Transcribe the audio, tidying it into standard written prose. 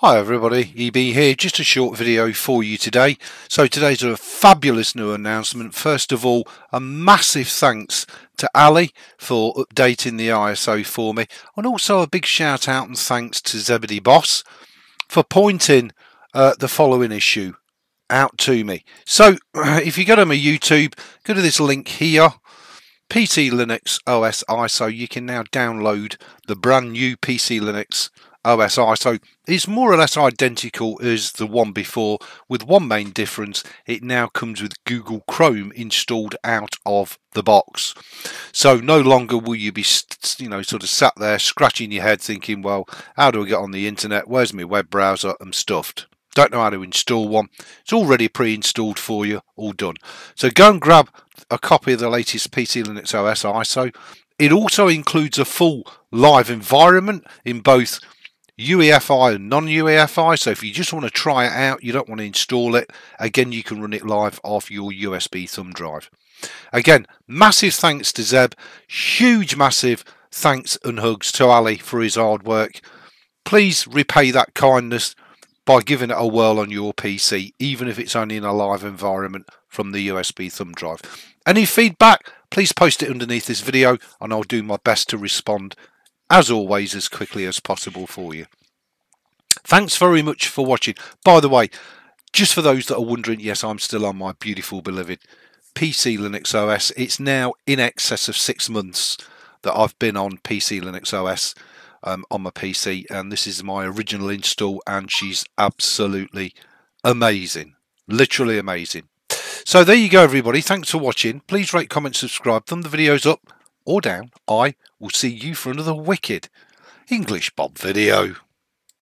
Hi everybody, EB here, just a short video for you today. So today's a fabulous new announcement. First of all, a massive thanks to Ali for updating the ISO for me, and also a big shout out and thanks to Zebedee Boss for pointing the following issue out to me. So if you go to my YouTube, go to this link here, PC Linux OS ISO, you can now download the brand new PC Linux OS ISO. It's more or less identical as the one before, with one main difference: it now comes with Google Chrome installed out of the box. So no longer will you be, you know, sort of sat there scratching your head thinking, well, how do I get on the internet, where's my web browser, I'm stuffed, don't know how to install one. It's already pre-installed for you, all done. So go and grab a copy of the latest PC Linux OS ISO. It also includes a full live environment in both UEFI and non-UEFI, so if you just want to try it out, you don't want to install it, again you can run it live off your USB thumb drive. Again, massive thanks to Zeb, huge massive thanks and hugs to Ali for his hard work. Please repay that kindness by giving it a whirl on your PC, even if it's only in a live environment from the USB thumb drive. Any feedback, please post it underneath this video and I'll do my best to respond, as always, as quickly as possible for you. Thanks very much for watching. By the way, just for those that are wondering, yes, I'm still on my beautiful beloved PC Linux OS. It's now in excess of 6 months that I've been on PC Linux OS on my PC, and this is my original install, and she's absolutely amazing, literally amazing. So there you go everybody, thanks for watching. Please rate, comment, subscribe, thumb the videos up or down. I will see you for another wicked English Bob video.